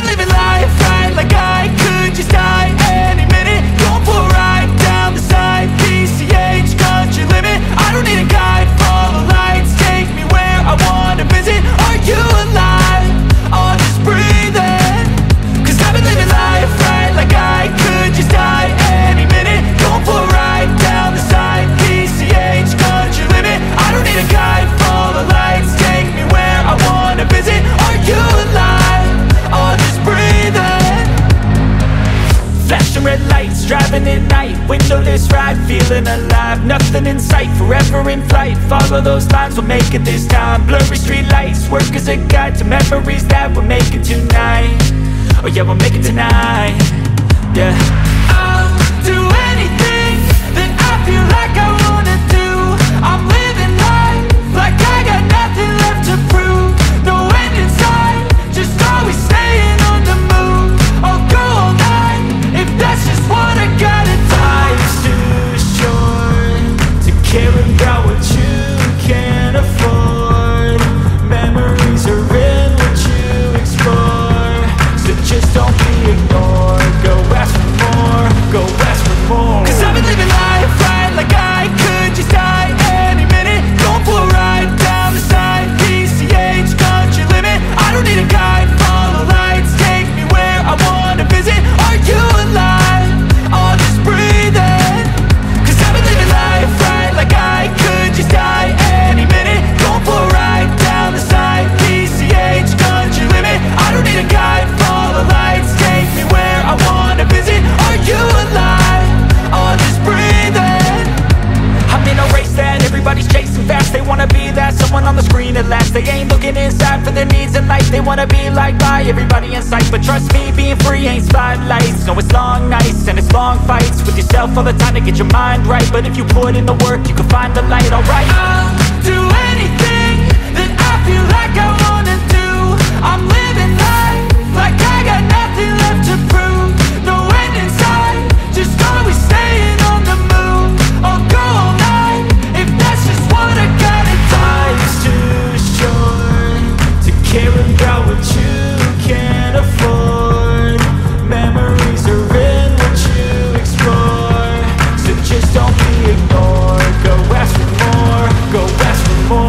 been living life right, like I could just die any minute. Going for a ride down the side, PCH country limit. I don't need a guide, follow lights, take me where I wanna visit. Are you alive? Or just breathing? Cause I've been living life right, like I could just die any minute. Going for a ride down the side, PCH country limit. I don't need a guide, follow lights, take me where I wanna visit. Are you alive? Flashing red lights, driving at night, windowless ride, feeling alive. Nothing in sight, forever in flight. Follow those lines, we'll make it this time. Blurry street lights, work as a guide to memories that we're making tonight. Oh yeah, we'll make it tonight. Yeah. I'll do anything that I feel like I wanna do. I'm living life like I got nothing left to prove. No end in sight, just always staying on the move. I'll go all night. That's just what I gotta do. Life's too short to care about what you can't afford. Memories are in what you explore, so just don't be ignored. Go ask for more, go ask for more. Cause I've been living life right, like I could just die any minute. Going for a ride down the side, PCH country limit. I don't need a guide, follow lights, take me where I wanna visit. Are you alive? Wanna be liked by everybody in sight, but trust me, being free ain't spotlights. No, it's long nights and it's long fights with yourself all the time to get your mind right. But if you put in the work, you can find the light, alright? I'll do anything that I feel like I wanna do. I'm living life like I got nothing left to prove. No end in sight, just always staying on the move. I'll go all night if that's just what I gotta do. Life's too short to care about what you can't afford. Memories are in what you explore, so just don't be ignored. Go ask for more, go ask for more.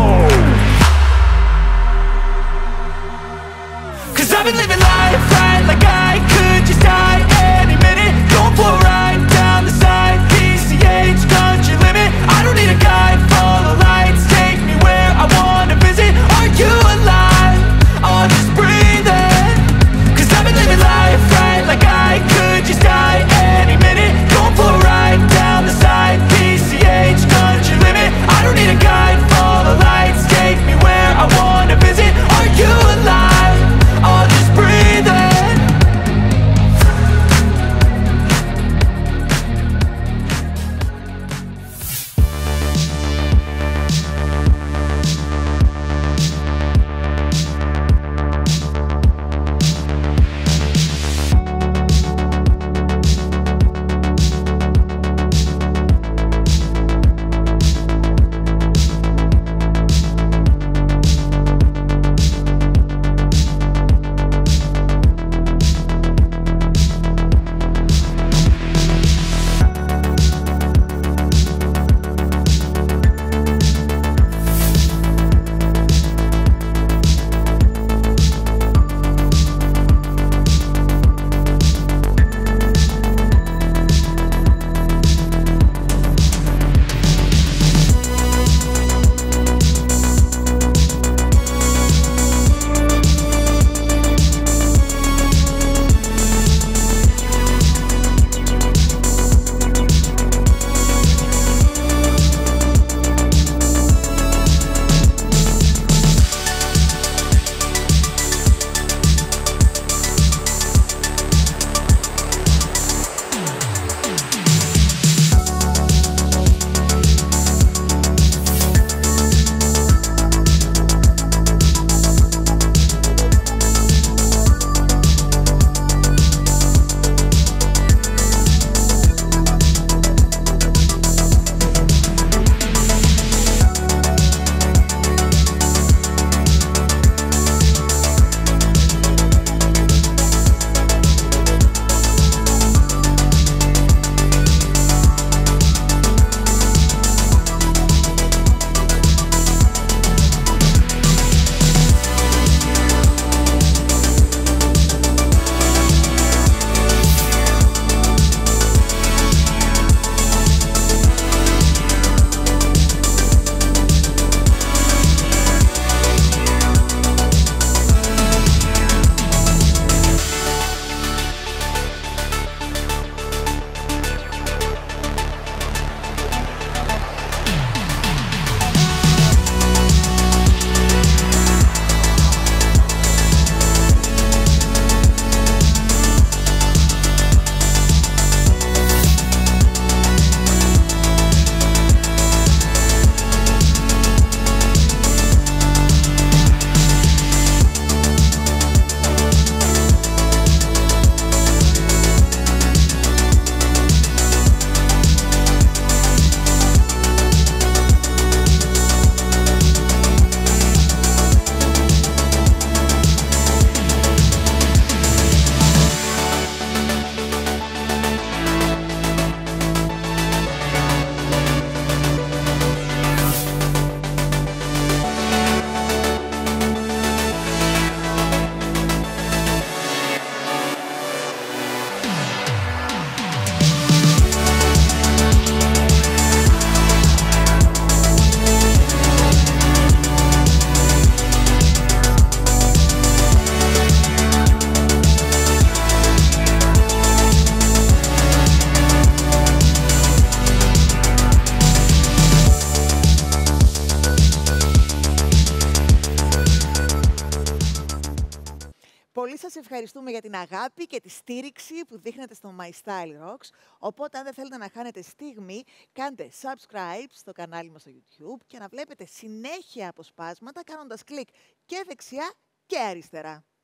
Πολύ σας ευχαριστούμε για την αγάπη και τη στήριξη που δείχνετε στο My Style Rocks. Οπότε, αν δεν θέλετε να χάνετε στιγμή, κάντε subscribe στο κανάλι μας στο YouTube και να βλέπετε συνέχεια αποσπάσματα κάνοντας κλικ και δεξιά και αριστερά.